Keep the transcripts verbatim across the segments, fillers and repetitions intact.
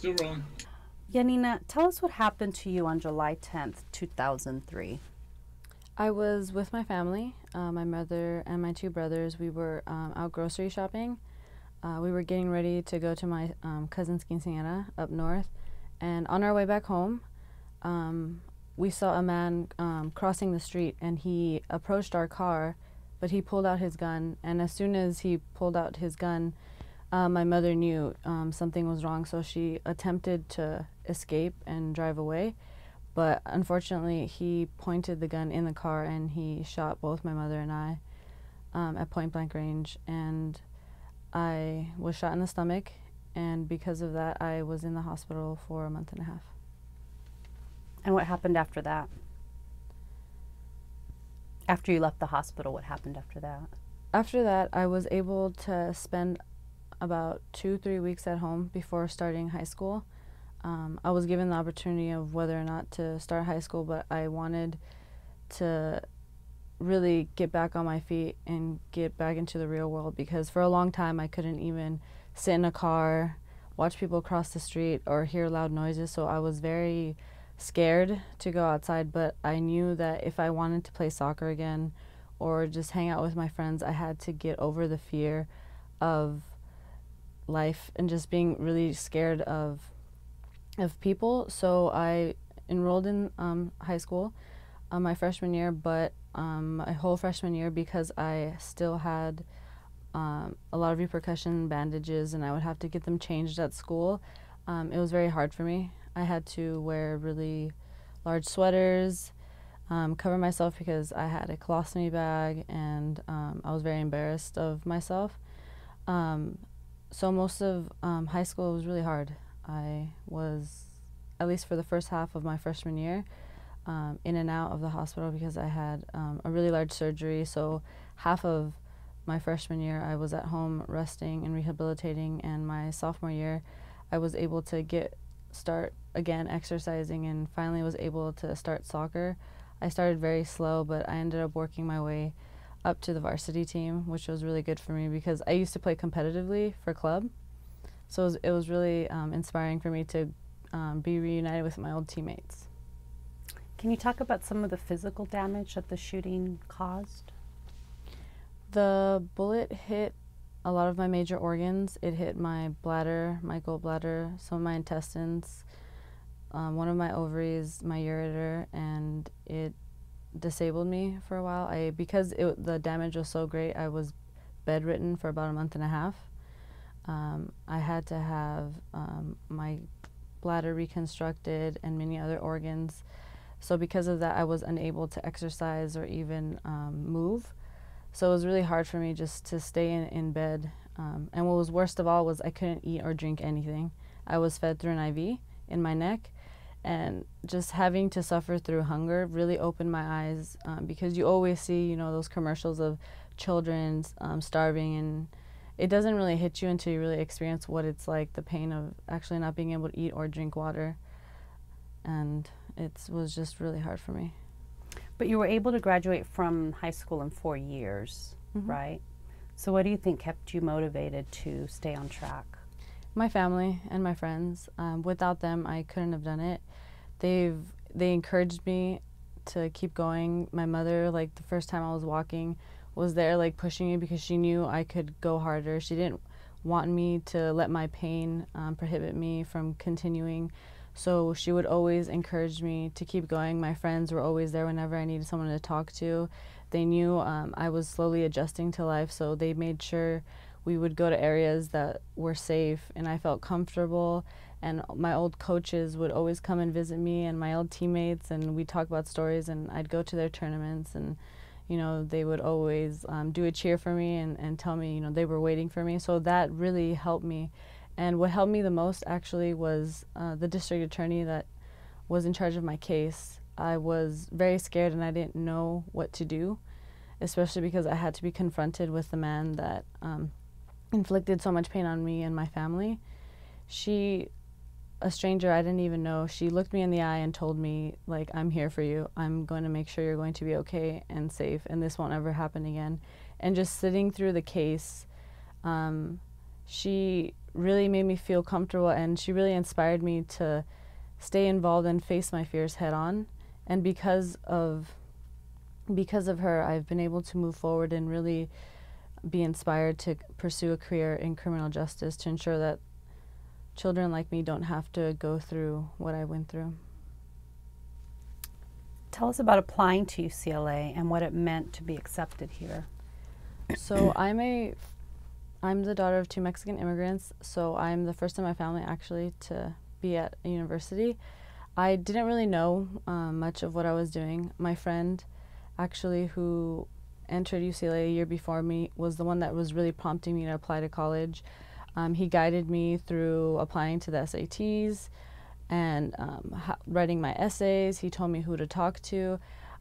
still wrong. Yannina, tell us what happened to you on July tenth, two thousand three. I was with my family, uh, my mother and my two brothers. We were um, out grocery shopping. Uh, we were getting ready to go to my um, cousin's quinceañera up north. And on our way back home, um, we saw a man um, crossing the street, and he approached our car, but he pulled out his gun. And as soon as he pulled out his gun, uh, my mother knew um, something was wrong, so she attempted to escape and drive away. But unfortunately, he pointed the gun in the car, and he shot both my mother and I um, at point-blank range. And I was shot in the stomach, and because of that, I was in the hospital for a month and a half. And what happened after that? After you left the hospital, what happened after that? After that, I was able to spend about two, three weeks at home before starting high school. Um, I was given the opportunity of whether or not to start high school, but I wanted to really get back on my feet and get back into the real world, because for a long time I couldn't even sit in a car, watch people cross the street, or hear loud noises, so I was very scared to go outside. But I knew that if I wanted to play soccer again or just hang out with my friends, I had to get over the fear of life and just being really scared of of people. So I enrolled in um, high school uh, my freshman year, but Um, my whole freshman year, because I still had um, a lot of repercussion bandages and I would have to get them changed at school, um, it was very hard for me. I had to wear really large sweaters, um, cover myself because I had a colostomy bag, and um, I was very embarrassed of myself. Um, so most of um, high school was really hard. I was, at least for the first half of my freshman year, Um, in and out of the hospital because I had um, a really large surgery. So half of my freshman year I was at home resting and rehabilitating, and my sophomore year I was able to get start again exercising and finally was able to start soccer. I started very slow, but I ended up working my way up to the varsity team, which was really good for me because I used to play competitively for club. So it was, it was really um, inspiring for me to um, be reunited with my old teammates. Can you talk about some of the physical damage that the shooting caused? The bullet hit a lot of my major organs. It hit my bladder, my gallbladder, some of my intestines, um, one of my ovaries, my ureter, and it disabled me for a while. I, because it, the damage was so great, I was bedridden for about a month and a half. Um, I had to have um, my bladder reconstructed and many other organs. So because of that, I was unable to exercise or even um, move. So it was really hard for me just to stay in, in bed. Um, and what was worst of all was I couldn't eat or drink anything. I was fed through an I V in my neck. And just having to suffer through hunger really opened my eyes, um, because you always see, you know, those commercials of children um, starving, and it doesn't really hit you until you really experience what it's like, the pain of actually not being able to eat or drink water. And it was just really hard for me. But you were able to graduate from high school in four years, mm-hmm. right? So what do you think kept you motivated to stay on track? My family and my friends. Um, without them, I couldn't have done it. They've, they encouraged me to keep going. My mother, like the first time I was walking, was there like pushing me because she knew I could go harder. She didn't want me to let my pain um, prohibit me from continuing. So she would always encourage me to keep going. My friends were always there whenever I needed someone to talk to. They knew um, I was slowly adjusting to life, so they made sure we would go to areas that were safe and I felt comfortable. And my old coaches would always come and visit me and my old teammates, and we'd talk about stories, and I'd go to their tournaments, and you know, they would always um, do a cheer for me and, and tell me, you know, they were waiting for me. So that really helped me. And what helped me the most actually was uh, the district attorney that was in charge of my case. I was very scared and I didn't know what to do, especially because I had to be confronted with the man that um, inflicted so much pain on me and my family. She, a stranger I didn't even know, she looked me in the eye and told me, like, I'm here for you. I'm going to make sure you're going to be okay and safe, and this won't ever happen again. And just sitting through the case, um, she really made me feel comfortable, and she really inspired me to stay involved and face my fears head on. And because of because of her, I've been able to move forward and really be inspired to pursue a career in criminal justice to ensure that children like me don't have to go through what I went through. Tell us about applying to U C L A and what it meant to be accepted here. So I'm a, I'm the daughter of two Mexican immigrants, so I'm the first in my family actually to be at a university. I didn't really know um, much of what I was doing. My friend actually who entered U C L A a year before me was the one that was really prompting me to apply to college. Um, he guided me through applying to the S A Ts and um, writing my essays. He told me who to talk to.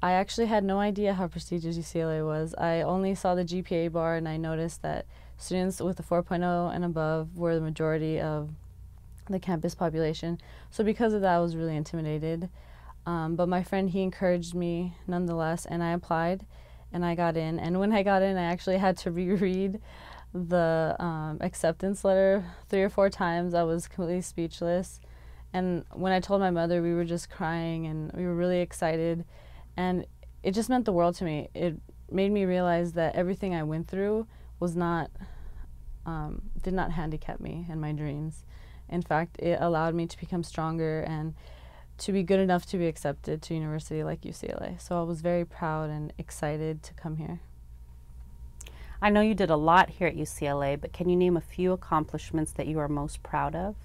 I actually had no idea how prestigious U C L A was. I only saw the G P A bar, and I noticed that students with a four point oh and above were the majority of the campus population. So because of that, I was really intimidated. Um, but my friend, he encouraged me nonetheless, and I applied, and I got in. And when I got in, I actually had to reread the um, acceptance letter three or four times. I was completely speechless. And when I told my mother, we were just crying, and we were really excited. And it just meant the world to me. It made me realize that everything I went through was not, um, did not handicap me and my dreams. In fact, it allowed me to become stronger and to be good enough to be accepted to university like U C L A. So I was very proud and excited to come here. I know you did a lot here at U C L A, but can you name a few accomplishments that you are most proud of?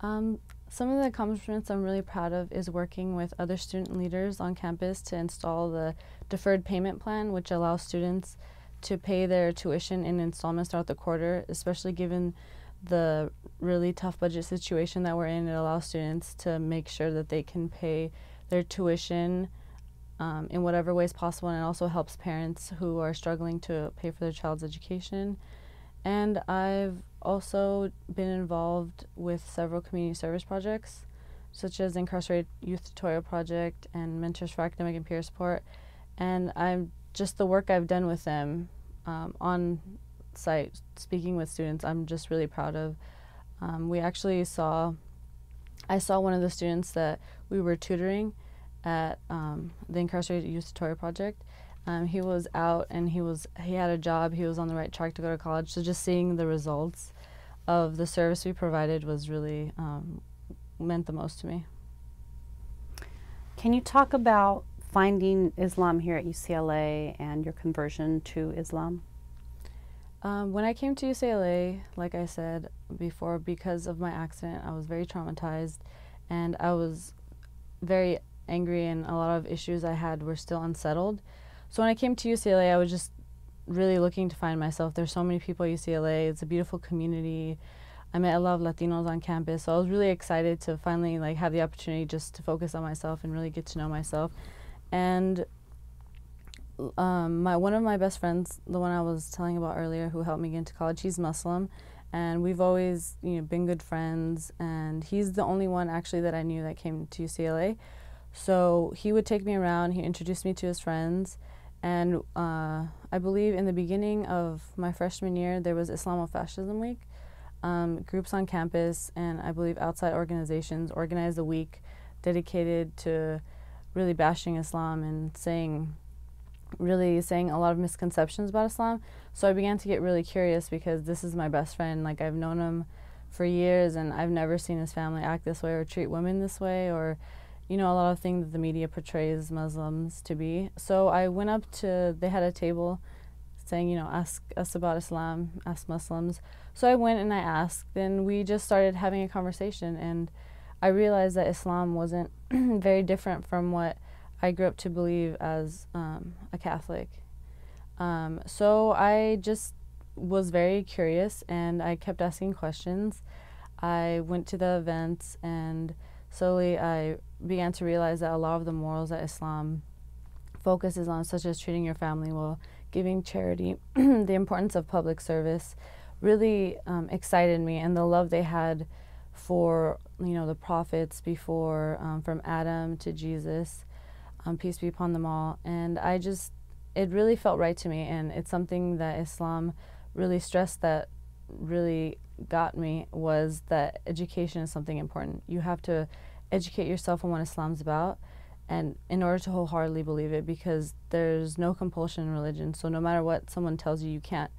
Um, some of the accomplishments I'm really proud of is working with other student leaders on campus to install the deferred payment plan, which allows students to pay their tuition in installments throughout the quarter, especially given the really tough budget situation that we're in. It allows students to make sure that they can pay their tuition um, in whatever ways possible, and it also helps parents who are struggling to pay for their child's education. And I've also been involved with several community service projects, such as Incarcerated Youth Tutorial Project and Mentors for Academic and Peer Support. And I'm just the work I've done with them um, on site, speaking with students, I'm just really proud of. Um, we actually saw, I saw one of the students that we were tutoring at um, the Incarcerated Youth Tutorial Project. Um, he was out, and he was he had a job. He was on the right track to go to college. So just seeing the results of the service we provided was really um, meant the most to me. Can you talk about finding Islam here at U C L A and your conversion to Islam? Um, when I came to U C L A, like I said before, because of my accident, I was very traumatized, and I was very angry, and a lot of issues I had were still unsettled. So when I came to U C L A, I was just really looking to find myself. There's so many people at U C L A. It's a beautiful community. I met a lot of Latinos on campus, so I was really excited to finally like have the opportunity just to focus on myself and really get to know myself. And um, my one of my best friends, the one I was telling about earlier, who helped me get into college, he's Muslim, and we've always you know been good friends. And he's the only one actually that I knew that came to U C L A. So he would take me around. He introduced me to his friends. And uh, I believe in the beginning of my freshman year, there was Islamo-fascism week. Um, groups on campus and I believe outside organizations organized a week dedicated to really bashing Islam and saying, really saying a lot of misconceptions about Islam. So I began to get really curious because this is my best friend. Like, I've known him for years, and I've never seen his family act this way or treat women this way, or you know, a lot of things that the media portrays Muslims to be. So I went up to, they had a table saying, you know, ask us about Islam, ask Muslims. So I went and I asked, and we just started having a conversation. And I realized that Islam wasn't very different from what I grew up to believe as um, a Catholic. Um, so I just was very curious, and I kept asking questions. I went to the events, and slowly I began to realize that a lot of the morals that Islam focuses on, such as treating your family well, giving charity, the importance of public service, really um, excited me, and the love they had for you know the prophets before, um, from Adam to Jesus, um, peace be upon them all. And I just, it really felt right to me, and it's something that Islam really stressed, that really got me was that education is something important. You have to educate yourself on what Islam's about, and in order to wholeheartedly believe it, because there's no compulsion in religion. So no matter what someone tells you, you can't,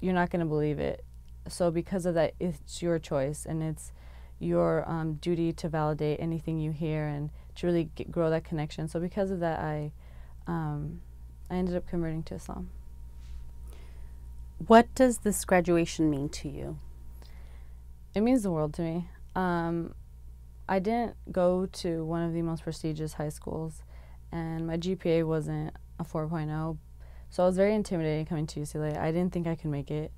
you're not going to believe it. So because of that, it's your choice, and it's your um, duty to validate anything you hear and to really get, grow that connection. So because of that, I, um, I ended up converting to Islam. What does this graduation mean to you? It means the world to me. Um, I didn't go to one of the most prestigious high schools, and my G P A wasn't a four point oh, so I was very intimidated coming to U C L A. I didn't think I could make it,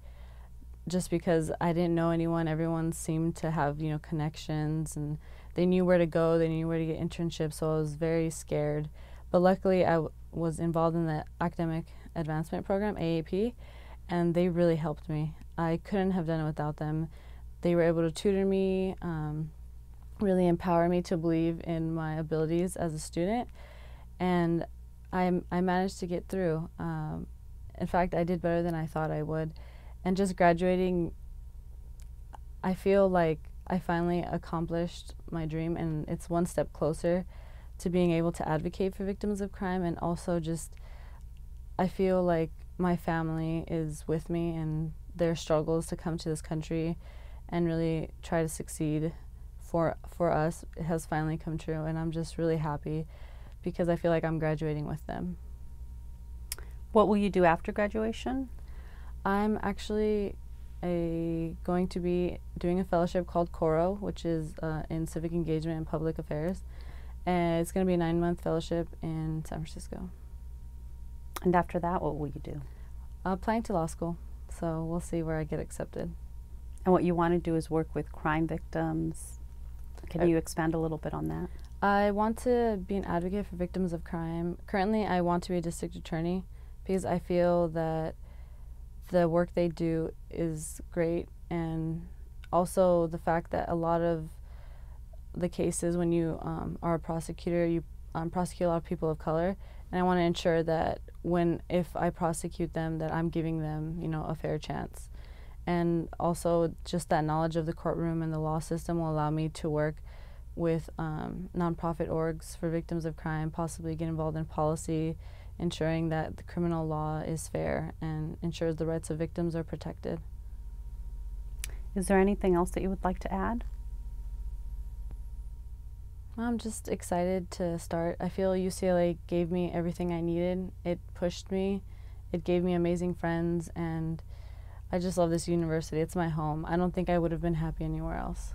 just because I didn't know anyone. Everyone seemed to have, you know, connections, and they knew where to go, they knew where to get internships, so I was very scared. But luckily, I w was involved in the Academic Advancement Program, A A P, and they really helped me. I couldn't have done it without them. They were able to tutor me, um, really empower me to believe in my abilities as a student, and I, I managed to get through. Um, in fact, I did better than I thought I would. And just graduating, I feel like I finally accomplished my dream, and it's one step closer to being able to advocate for victims of crime. And also, just I feel like my family is with me in their struggles to come to this country and really try to succeed for for us. It has finally come true, and I'm just really happy because I feel like I'm graduating with them. What will you do after graduation? I'm actually a, going to be doing a fellowship called CORO, which is uh, in civic engagement and public affairs. And it's going to be a nine-month fellowship in San Francisco. And after that, what will you do? Uh, applying to law school, so we'll see where I get accepted. And what you want to do is work with crime victims. Can I, you expand a little bit on that? I want to be an advocate for victims of crime. Currently, I want to be a district attorney because I feel that the work they do is great, and also the fact that a lot of the cases, when you um, are a prosecutor, you um, prosecute a lot of people of color, and I want to ensure that when, if I prosecute them, that I'm giving them, you know, a fair chance. And also just that knowledge of the courtroom and the law system will allow me to work with um, nonprofit orgs for victims of crime, possibly get involved in policy, ensuring that the criminal law is fair and ensures the rights of victims are protected. Is there anything else that you would like to add? I'm just excited to start. I feel U C L A gave me everything I needed. It pushed me. It gave me amazing friends, and I just love this university. It's my home. I don't think I would have been happy anywhere else.